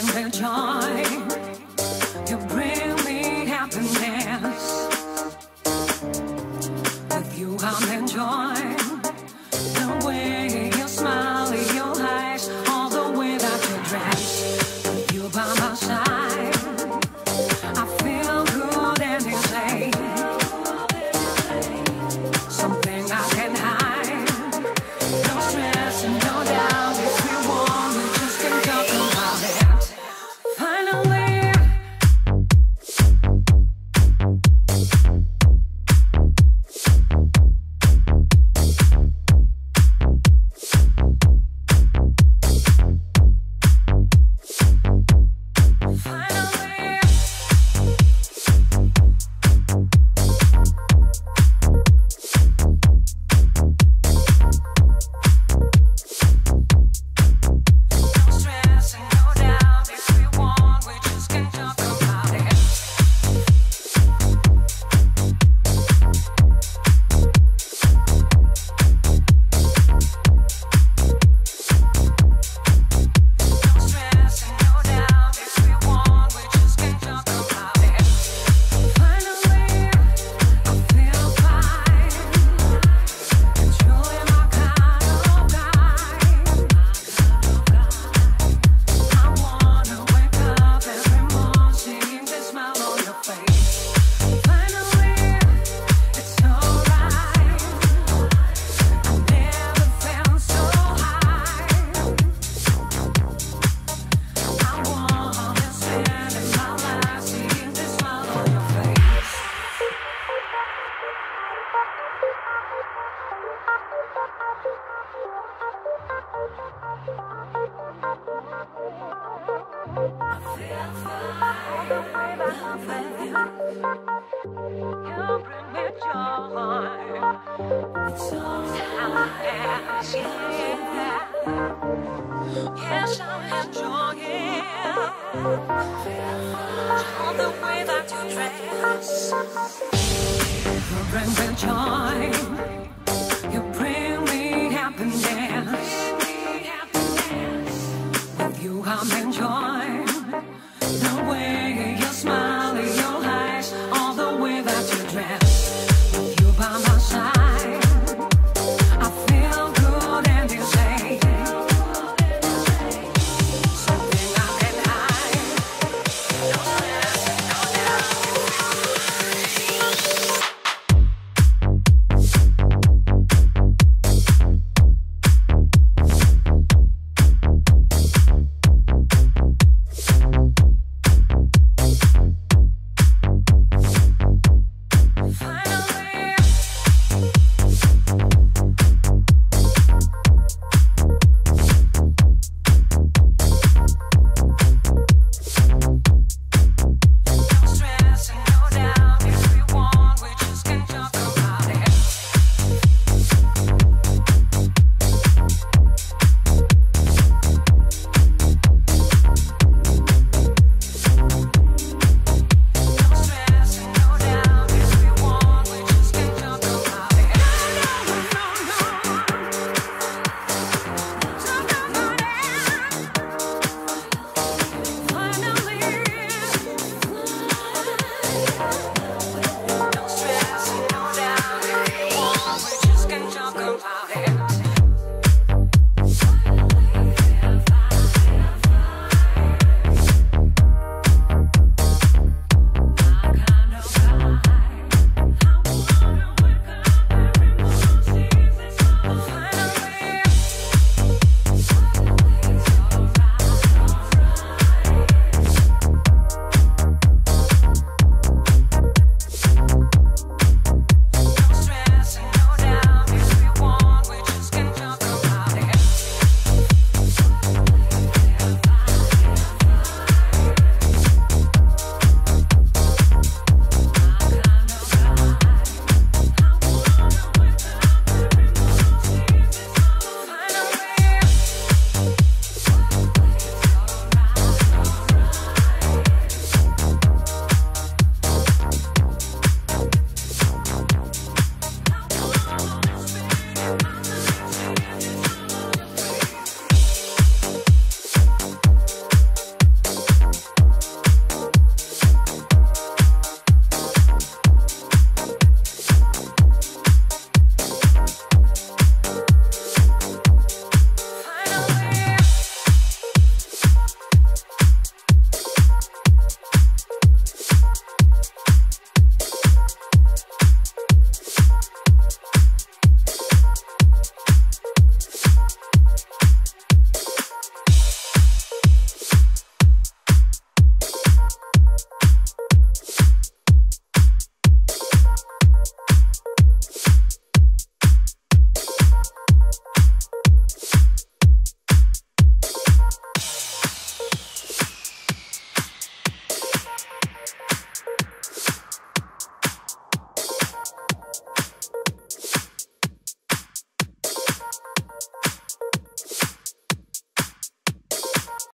bring me joy, you bring me happiness. With you I'm enjoying the way you smile, your eyes, all the way that you dress. With you by my side, I feel good and insane. Something I can hide, no stress and no doubt. If we want, we just can talk about it. Finally. Yes, I'm enjoying all the way that you dress. You bring me joy, you bring me happiness. With you I'm enjoying.